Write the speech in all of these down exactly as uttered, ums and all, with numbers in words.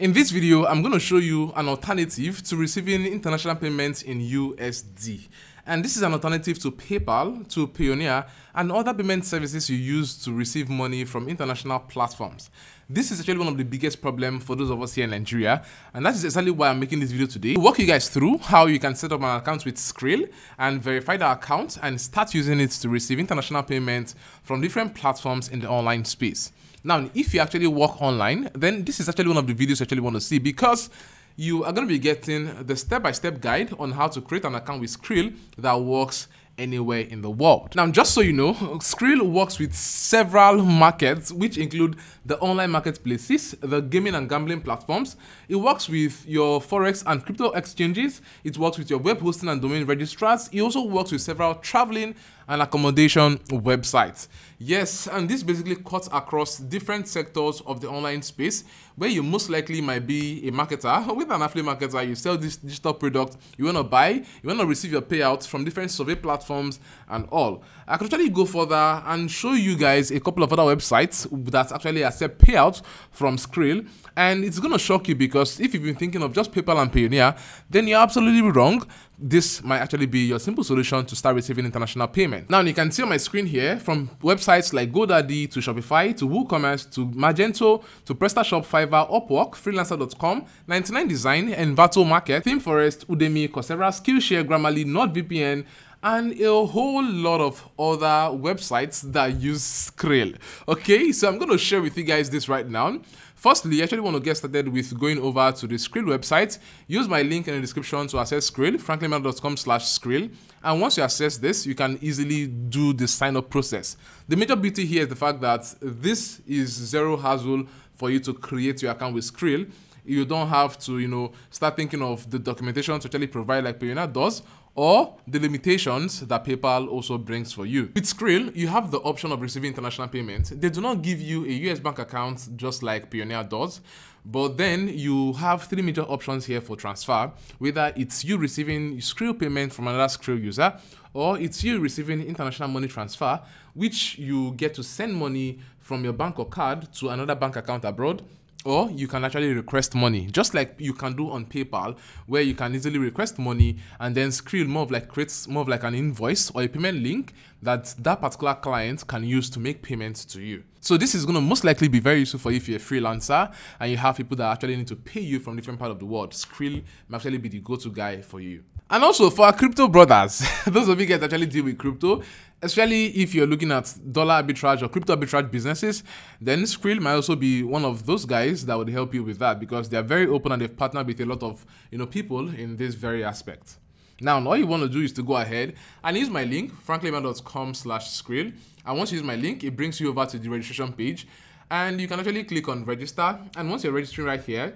In this video, I'm going to show you an alternative to receiving international payments in U S D. And this is an alternative to PayPal, to Payoneer, and other payment services you use to receive money from international platforms. This is actually one of the biggest problems for those of us here in Nigeria, and that is exactly why I'm making this video today. We'll walk you guys through how you can set up an account with Skrill and verify the account and start using it to receive international payments from different platforms in the online space. Now, if you actually work online, then this is actually one of the videos you actually want to see, because you are going to be getting the step-by-step guide on how to create an account with Skrill that works anywhere in the world. Now, just so you know, Skrill works with several markets, which include the online marketplaces, the gaming and gambling platforms. It works with your forex and crypto exchanges. It works with your web hosting and domain registrars. It also works with several traveling and accommodation websites. Yes, and this basically cuts across different sectors of the online space, where you most likely might be a marketer. With an affiliate marketer, you sell this digital product you want to buy, you want to receive your payouts from different survey platforms and all. I could actually go further and show you guys a couple of other websites that actually accept payouts from Skrill, and it's going to shock you, because if you've been thinking of just PayPal and Payoneer, then you're absolutely wrong. This might actually be your simple solution to start receiving international payment. Now, you can see on my screen here, from websites like GoDaddy to Shopify to WooCommerce to Magento to PrestaShop, Fiverr, Upwork, Freelancer dot com, ninety-nine design, Envato Market, ThemeForest, Udemy, Coursera, Skillshare, Grammarly, NordVPN, and a whole lot of other websites that use Skrill. Okay, so I'm going to share with you guys this right now. Firstly, I actually want to get started with going over to the Skrill website. Use my link in the description to access Skrill, franklinman dot com slash Skrill. And once you access this, you can easily do the sign-up process. The major beauty here is the fact that this is zero hassle for you to create your account with Skrill. You don't have to, you know, start thinking of the documentation to actually provide like Payoneer does, or the limitations that PayPal also brings for you. With Skrill, you have the option of receiving international payments. They do not give you a U S bank account just like Payoneer does, but then you have three major options here for transfer, whether it's you receiving Skrill payment from another Skrill user, or it's you receiving international money transfer, which you get to send money from your bank or card to another bank account abroad, or you can actually request money, just like you can do on PayPal, where you can easily request money, and then Skrill more of like creates more of like an invoice or a payment link that that particular client can use to make payments to you. So this is going to most likely be very useful for you if you're a freelancer and you have people that actually need to pay you from different parts of the world. Skrill might actually be the go-to guy for you. And also for our crypto brothers, those of you guys that actually deal with crypto, especially if you're looking at dollar arbitrage or crypto arbitrage businesses, then Skrill might also be one of those guys that would help you with that, because they're very open and they've partnered with a lot of, you know, people in this very aspect. Now, all you want to do is to go ahead and use my link, franklinman dot com slash Skrill. And once you use my link, it brings you over to the registration page, and you can actually click on register. And once you're registering right here,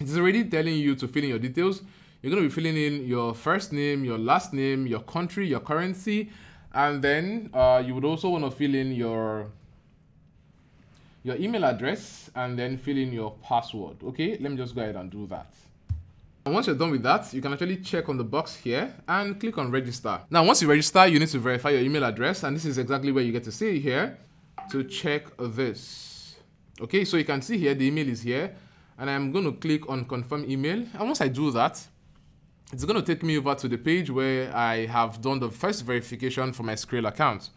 it's already telling you to fill in your details. You're going to be filling in your first name, your last name, your country, your currency. And then uh, you would also want to fill in your your email address, and then fill in your password. Okay, let me just go ahead and do that. And once you're done with that, you can actually check on the box here and click on register. Now, once you register, you need to verify your email address, and this is exactly where you get to see here to check this. Okay, so you can see here the email is here, and I'm going to click on confirm email. And once I do that, it's going to take me over to the page where I have done the first verification for my Skrill account.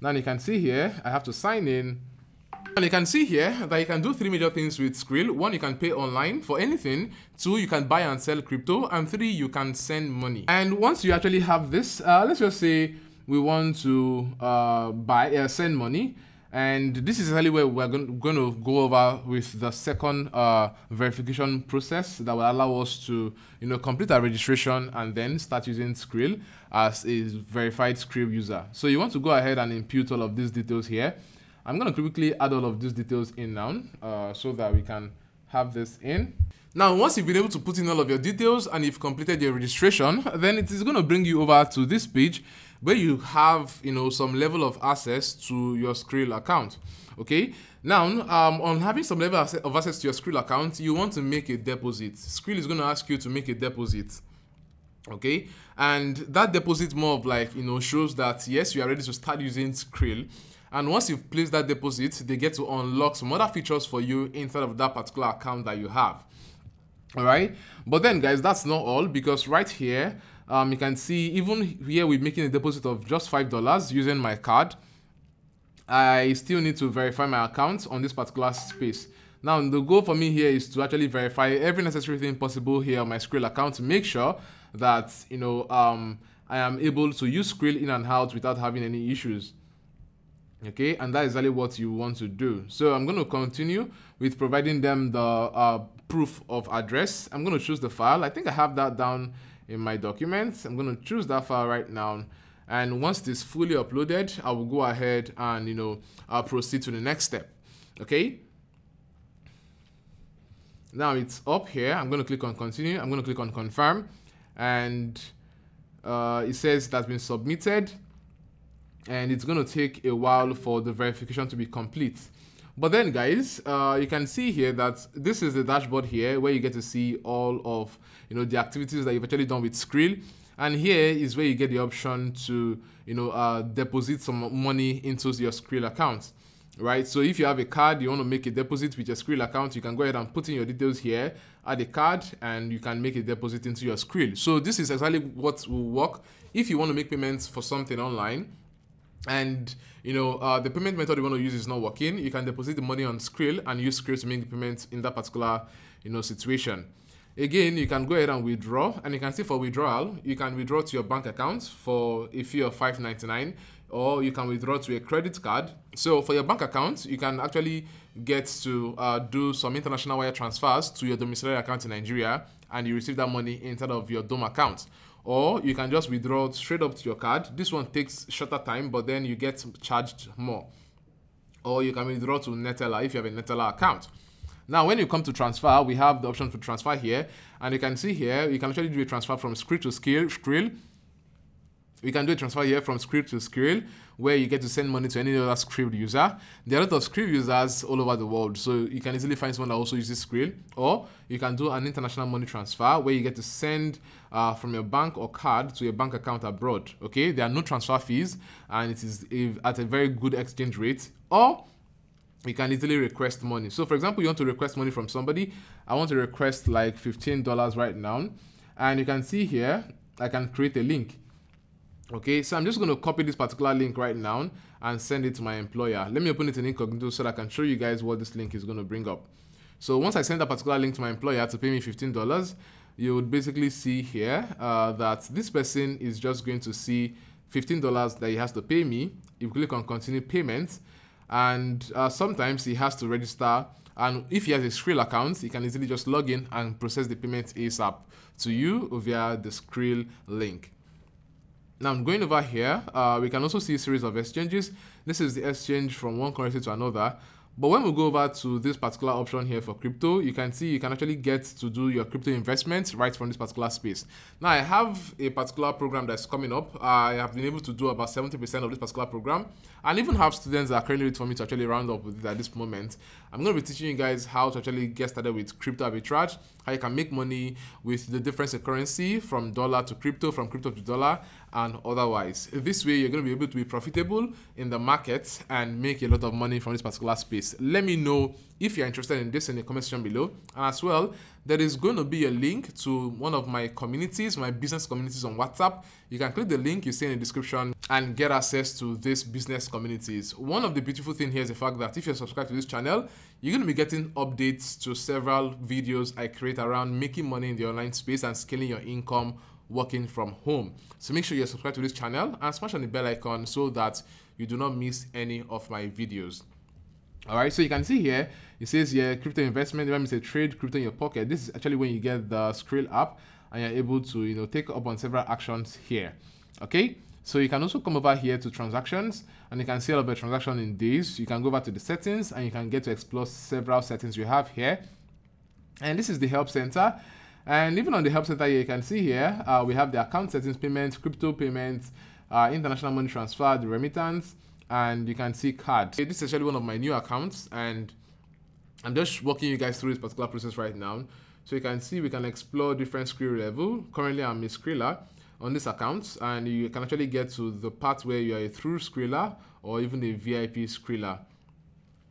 Now you can see here, I have to sign in. And you can see here that you can do three major things with Skrill. One, you can pay online for anything. Two, you can buy and sell crypto. And three, you can send money. And once you actually have this, uh, let's just say we want to uh, buy, uh, send money. And this is really where we're going to go over with the second uh, verification process that will allow us to, you know, complete our registration and then start using Skrill as a verified Skrill user. So you want to go ahead and input all of these details here. I'm going to quickly add all of these details in now uh, so that we can have this in. Now, once you've been able to put in all of your details and you've completed your registration, then it is going to bring you over to this page where you have, you know, some level of access to your Skrill account. Okay. Now, um, on having some level of access to your Skrill account, you want to make a deposit. Skrill is going to ask you to make a deposit. Okay. And that deposit more of like, you know, shows that yes, you are ready to start using Skrill. And once you've placed that deposit, they get to unlock some other features for you inside of that particular account that you have. All right. But then, guys, that's not all, because right here, um, you can see even here we're making a deposit of just five dollars using my card. I still need to verify my account on this particular space. Now, the goal for me here is to actually verify every necessary thing possible here on my Skrill account to make sure that, you know, um, I am able to use Skrill in and out without having any issues. Okay, and that is exactly what you want to do. So I'm going to continue with providing them the uh, proof of address. I'm going to choose the file. I think I have that down in my documents. I'm going to choose that file right now. And once it is fully uploaded, I will go ahead and, you know, I'll proceed to the next step. Okay. Now it's up here. I'm going to click on continue. I'm going to click on confirm. And uh, it says that's been submitted. And it's going to take a while for the verification to be complete. But then, guys, uh, you can see here that this is the dashboard here where you get to see all of, you know, the activities that you've actually done with Skrill. And here is where you get the option to, you know, uh, deposit some money into your Skrill account. Right, so if you have a card, you want to make a deposit with your Skrill account, you can go ahead and put in your details here, add a card, and you can make a deposit into your Skrill. So this is exactly what will work if you want to make payments for something online, and you know uh, the payment method you want to use is not working. You can deposit the money on Skrill and use Skrill to make the payments in that particular, you know, situation. Again, you can go ahead and withdraw, and you can see for withdrawal, you can withdraw to your bank account for a fee of five ninety-nine. Or you can withdraw to a credit card. So for your bank account, you can actually get to uh, do some international wire transfers to your domiciliary account in Nigeria, and you receive that money instead of your dome account. Or you can just withdraw straight up to your card. This one takes shorter time, but then you get charged more. Or you can withdraw to Neteller if you have a Neteller account. Now, when you come to transfer, we have the option for transfer here, and you can see here, you can actually do a transfer from Skrill to Skrill. We can do a transfer here from Skrill to Skrill, where you get to send money to any other Skrill user. There are a lot of Skrill users all over the world, so you can easily find someone that also uses Skrill. Or you can do an international money transfer, where you get to send uh, from your bank or card to your bank account abroad. Okay, there are no transfer fees, and it is at a very good exchange rate. Or you can easily request money. So, for example, you want to request money from somebody. I want to request like fifteen dollars right now, and you can see here I can create a link. Okay, so I'm just going to copy this particular link right now and send it to my employer. Let me open it in incognito so that I can show you guys what this link is going to bring up. So once I send that particular link to my employer to pay me fifteen dollars, you would basically see here uh, that this person is just going to see fifteen dollars that he has to pay me. You click on continue payment, and uh, sometimes he has to register. And if he has a Skrill account, he can easily just log in and process the payment ASAP to you via the Skrill link. Now I'm going over here, uh, we can also see a series of exchanges. This is the exchange from one currency to another. But when we go over to this particular option here for crypto, you can see you can actually get to do your crypto investments right from this particular space. Now I have a particular program that's coming up. I have been able to do about seventy percent of this particular program, and even have students that are currently with me to actually round up with it at this moment. I'm going to be teaching you guys how to actually get started with crypto arbitrage, how you can make money with the difference in currency from dollar to crypto, from crypto to dollar, and otherwise. This way, you're going to be able to be profitable in the market and make a lot of money from this particular space. Let me know if you're interested in this in the comment section below. And as well, there is going to be a link to one of my communities, my business communities on WhatsApp. You can click the link you see in the description and get access to these business communities. One of the beautiful things here is the fact that if you're subscribed to this channel, you're going to be getting updates to several videos I create around making money in the online space and scaling your income working from home. So make sure you're subscribed to this channel and smash on the bell icon so that you do not miss any of my videos. All right, so you can see here, it says here, crypto investment, remember it's a trade, crypto in your pocket. This is actually when you get the Skrill app and you're able to, you know, take up on several actions here. Okay, so you can also come over here to transactions, and you can see all of the transaction in days. You can go over to the settings, and you can get to explore several settings you have here. And this is the help center. And even on the help center here, you can see here, uh, we have the account settings, payments, crypto payments, uh, international money transfer, the remittance, and you can see card. Okay, this is actually one of my new accounts, and I'm just walking you guys through this particular process right now. So you can see we can explore different Skrill level. Currently, I'm a Skriller. on this account, and you can actually get to the part where you are a true Skriller or even a V I P Skriller.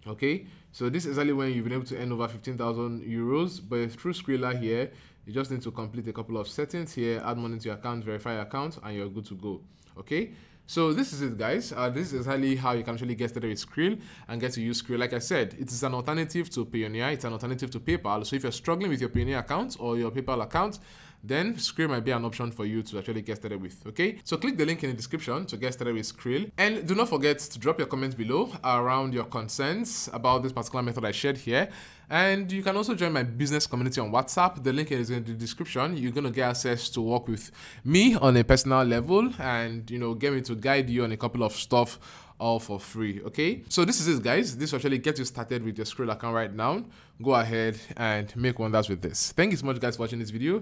Okay, so this is exactly when you've been able to earn over fifteen thousand euros. But a true Skriller here, you just need to complete a couple of settings here, add money to your account, verify your account, and you're good to go. Okay, so this is it, guys. Uh, this is exactly how you can actually get started with Skrill and get to use Skrill. Like I said, it is an alternative to Payoneer. It's an alternative to PayPal. So if you're struggling with your Payoneer account or your PayPal account, then Skrill might be an option for you to actually get started with, okay? So click the link in the description to get started with Skrill. And do not forget to drop your comments below around your concerns about this particular method I shared here. And you can also join my business community on WhatsApp. The link is in the description. You're going to get access to work with me on a personal level and, you know, get me to guide you on a couple of stuff all for free, okay? So this is it, guys. This will actually get you started with your Skrill account right now. Go ahead and make wonders with this. Thank you so much, guys, for watching this video.